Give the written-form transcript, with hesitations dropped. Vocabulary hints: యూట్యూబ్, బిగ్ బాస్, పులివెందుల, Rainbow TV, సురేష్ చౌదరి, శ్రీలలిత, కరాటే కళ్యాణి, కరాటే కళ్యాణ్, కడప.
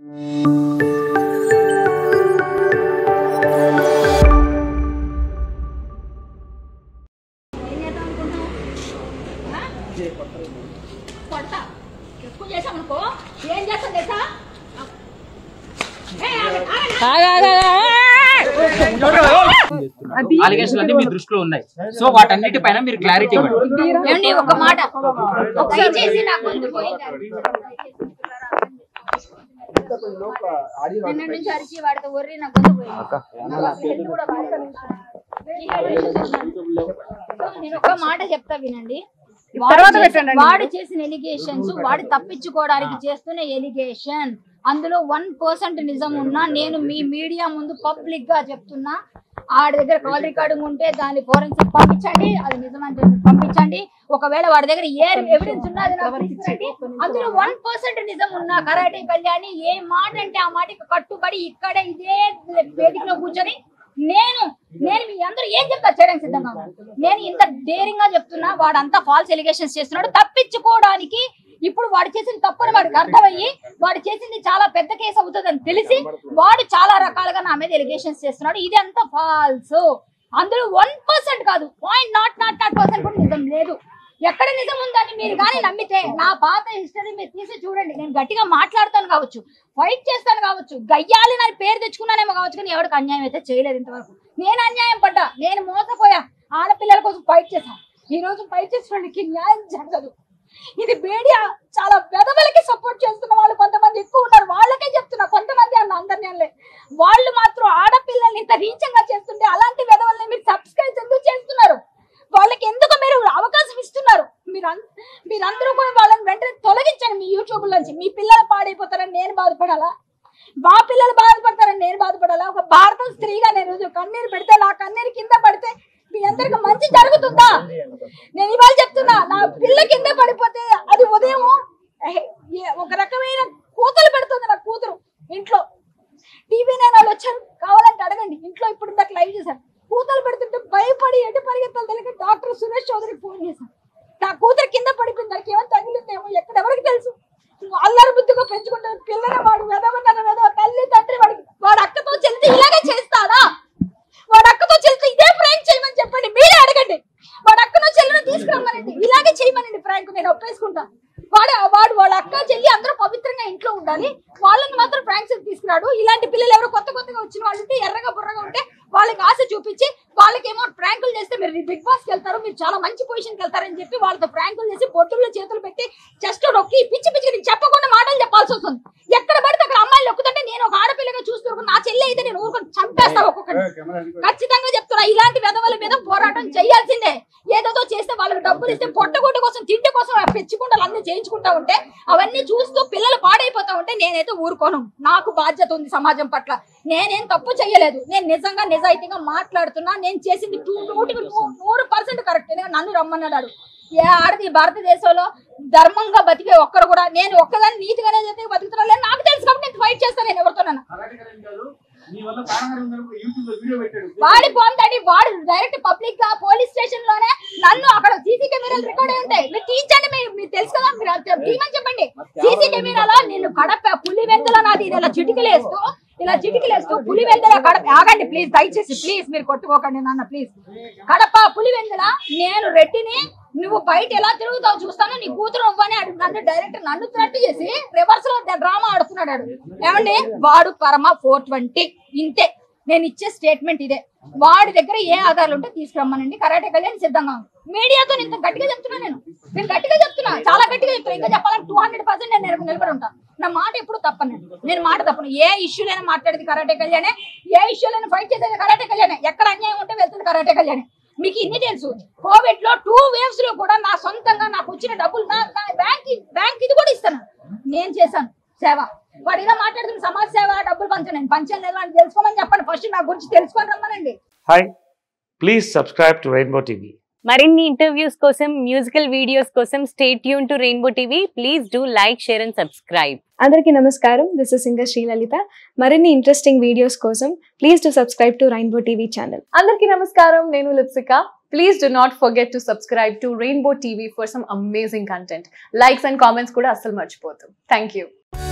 allegations అన్ని మీ దృష్టిలో ఉన్నాయి సో వాటన్నిటి పైన మీరు క్లారిటీ ఇవ్వండి ఏమండి ఒక మాట ఒకసారి చేసి నాకు ముందు పోయింది నిన్న నుంచి అరిచి వాడతా ఒర్రి నాకు ముందు పోయింది అక్క నేను కూడా నేను ఒక మాట చెప్తా వినండి తర్వాత పెట్టండి వాడి చేసిన ఎలిగేషన్స్ వాడి తప్పించుకోవడానికి చేస్తున్న ఎలిగేషన్ అందులో 1% నిజం ఉన్నా నేను మీ మీడియా ముందు పబ్లిక్ గా చెప్తున్నా ఆడ దగ్గర కాల్ రికార్డింగ్ ఉంటే దాన్ని ఫోరెన్సిక్ పంపించండి అది నిజమంటే పంపించండి ఒకవేళ వాడి దగ్గర ఏ ఎవిడెన్స్ ఉన్నది నాకు ఇచ్చండి అందులో 1% నిజం ఉన్నా కరాటే కళ్యాణి ఏ మాట అంటే ఆ మాటకి కట్టుబడి ఇక్కడ ఇదే వేదికలో కూర్చొని నేను మీ అందరూ ఏం చెప్తా చేయడానికి సిద్ధంగా నేను ఇంత డేరింగ్ గా చెప్తున్నా వాడంతా ఫాల్స్ ఎలిగేషన్స్ చేస్తున్నాడు తప్పించుకోవడానికి ఇప్పుడు వాడు చేసిన తప్పుని వాడికి అర్థమయ్యి వాడు చేసింది చాలా పెద్ద కేసు అవుతుందని తెలిసి వాడు చాలా రకాలుగా నా మీద ఎలిగేషన్స్ చేస్తున్నాడు ఇది అంతా ఫాల్స్ అందులో 1% కాదు 0.000% కూడా నిజం లేదు ఎక్కడ నిజం ఉందని మీరు కానీ నమ్మితే నా పాత హిస్టరీ మీరు తీసి చూడండి నేను గట్టిగా మాట్లాడతాను కావచ్చు ఫైట్ చేస్తాను కావచ్చు గయ్యాలి నా పేరు తెచ్చుకున్నానేమో కావచ్చు కానీ ఎవరికి అన్యాయం అయితే చేయలేదు ఇంతవరకు నేను అన్యాయం పడ్డా నేను మోసపోయా ఆడపిల్లల కోసం ఫైట్ చేశాను ఈ రోజు ఫైట్ చేసిన న్యాయం జరగదు ఇది మీడియా చాలా వెదవలకి సపోర్ట్ చేస్తున్న వాళ్ళు కొంతమంది ఎక్కువ ఉన్నారు వాళ్ళకే చెప్తున్నా కొంతమంది అన్న అందరినీ అనలే వాళ్ళు మాత్రం ఆడపిల్లల్ని ఇంత నీచంగా చేస్తుంటే అలాంటి వెదవల్ని మీరు సబ్స్క్రైబ్ ఎందుకు చేస్తున్నారు వాళ్ళకి ఎందుకు మీరు అవకాశం ఇస్తున్నారు మీరందరూ కూడా వాళ్ళని వెంటనే తొలగించండి మీ యూట్యూబ్ నుంచి మీ పిల్లలు పాడైపోతారని నేను బాధపడాలా మా పిల్లలు బాధపడతారని నేను బాధపడాలా ఒక భారత స్త్రీగా నేను కన్నీరు పెడితే నా కన్నీరు కింద పడితే మీ అందరికి మంచి జరుగుతుందా నేను ఇవాళ చెప్తున్నా నా పిల్ల కింద పడిపోతే అది ఉదయం ఒక రకమైన కూతలు పెడుతుంది నా కూతురు ఇంట్లో టీవీ నేనాలు వచ్చారు కావాలంటే అడగండి ఇంట్లో ఇప్పుడు ఇందాక లైవ్ చేశాను కూతలు పెడుతుంటే భయపడి ఎటు పరిగెత్తాలి తెలియక డాక్టర్ సురేష్ చౌదరికి ఫోన్ చేశాను నా కూతురు కింద పడిపోయింది నాకు ఏమో తగిలిందేమో ఎక్కడెవరికి తెలుసు అల్లరి బుద్ధిగా పెంచుకుంటే పిల్లల వాడు వెదవన్నారు వెదవ తల్లి తండ్రి వాడికి వాడు అక్కతో చెల్లితే ఇలాగే చేస్తాడా వాడు అక్కతో చెల్లితే ఇదే ప్రాంక్ చేయమని చెప్పండి మీరే అడగండి వాడు అక్కనో చెల్లిని తీసుకురమ్మనండి ఇలాగే చేయమనండి ప్రాంక్ నేను ఒప్పేసుకుంటాను వాడు వాళ్ళ అక్క చెల్లి అందరూ పవిత్రంగా ఇంట్లో ఉండాలి వాళ్ళని మాత్రం ప్రాంక్స్ తీసుకురాడు ఇలాంటి పిల్లలు ఎవరు కొత్తగా వచ్చిన వాళ్ళంటే ఎర్రగా బుర్రగా ఉంటే వాళ్ళకి ఆశ చూపించి వాళ్ళకేమో ప్రాంకులు చేస్తే మీరు బిగ్ బాస్ కి వెళ్తారు మీరు చాలా మంచి పొజిషన్ కి వెళ్తారని చెప్పి వాళ్ళతో ప్రాంకులు చేసి బొట్టుల్లో చేతులు పెట్టి చెస్ట్ నొక్కి పిచ్చి పిచ్చికి చెప్పకుండా మాటలు చెప్పాల్సి వస్తుంది ఎక్కడ పడితే అక్కడ అమ్మాయిలు నొక్కుతుంటే నేను ఒక ఆడపిల్లగా చూస్తూ నా చెల్లి అయితే నేను ఊరుకొని చంపేస్తాను ఒక్కొక్కటి ఖచ్చితంగా చెప్తున్నా ఇలాంటి వెధవల మీద పోరాటం చేయాల్సిందే ఏదేదో చేస్తే వాళ్ళకి డబ్బులు ఇస్తే పొట్టగొట్ట కోసం తిండి కోసం పెంచుకుంటారు అన్ని చేయించుకుంటా ఉంటే అవన్నీ చూస్తూ పిల్లలు పాడైపోతా ఉంటే నేనైతే ఊరుకోను నాకు బాధ్యత ఉంది సమాజం పట్ల నేనేం తప్పు చేయలేదు నేను నిజంగా నిజాయితీగా మాట్లాడుతున్నా నేను చేసింది 100% కరెక్ట్ నన్ను రమ్మన్నాడు ఏ ఆడది భారతదేశంలో ధర్మంగా బతికే ఒక్కరు కూడా నేను ఒక్కదాన్ని నీతిగానే చేతి బతుకుతున్నా లేదు నాకు తెలుసు కాబట్టి నేను ఫైట్ చేస్తాను నేను ఎవరితోనన్నా వాడి పొందండి వాడు డైరెక్ట్ పబ్లిక్ గా పోలీస్ స్టేషన్ లోనే నన్ను అక్కడ సీసీ కెమెరాలు రికార్డ్ అయి ఉంటాయి మీరు తీయించండి మీరు తెలుసు కదా మీరు తీయమని చెప్పండి సీసీ కెమెరాలో నేను కడప పులి వెంతలో నాది ఇలా చిటికలేస్తూ పులివెందుల కడప ఆగండి ప్లీజ్ దయచేసి ప్లీజ్ మీరు కొట్టుకోకండి నాన్న ప్లీజ్ కడప పులివెందుల నేను రెడ్డిని నువ్వు బయట ఎలా తిరుగుతావు చూస్తాను నీ కూతురు అవ్వని నన్ను డైరెక్ట్ నన్ను థ్రెట్ చేసి రివర్స్ లో డ్రామా ఆడుతున్నాడు ఏమండి వాడు పరమ 420 ఇంతే నేను ఇచ్చే స్టేట్మెంట్ ఇదే వాడి దగ్గర ఏ ఆధారాలు ఉంటే తీసుకురమ్మనండి కరాటే కళ్యాణ్ సిద్ధంగా మీడియాతో ఇంత గట్టిగా చెప్తున్నా నేను గట్టిగా చెప్తున్నా చాలా గట్టిగా చెప్తున్నా ఇంకా చెప్పాలంటే 200% నేను నిలబడి ఉంటాను నా మాట ఎప్పుడు తప్పనండి నేను మాట తప్పను ఏ ఇష్యూలైనా మాట్లాడేది కరాటే కళ్యాణే ఏ ఇష్యూలైనా ఫైట్ చేసేది కరాటే కళ్యాణే ఎక్కడ అన్యాయం ఉంటే వెళ్తుంది కరాటే కళ్యాణే మీకు ఇన్ని తెలుసు కోవిడ్ లో 2 waves లో కూడా నా సొంతంగా నాకు వచ్చిన డబ్బులు నా బ్యాంక్ ఇది కూడా ఇస్తాను నేను చేశాను సేవ వాడు ఇలా మాట్లాడుతున్న సమాజ సేవ డబ్బులు పంచాను పంచాను లేదు అని తెలుసుకోమని చెప్పండి ఫస్ట్ నా గురించి తెలుసుకొని రమ్మనండి hi please subscribe to Rainbow TV మరిన్ని ఇంటర్వ్యూస్ కోసం మ్యూజికల్ వీడియోస్ కోసం stay tune to Rainbow TV please do like share and subscribe అందరికీ నమస్కారం దిస్ ఇస్ సింగర్ శ్రీలలిత మరిన్ని ఇంట్రెస్టింగ్ వీడియోస్ కోసం please do subscribe to Rainbow TV channel అందరికీ నమస్కారం నేను Lipsika Please do not forget to subscribe to Rainbow TV for some amazing content likes and comments kuda asal marchipothu thank you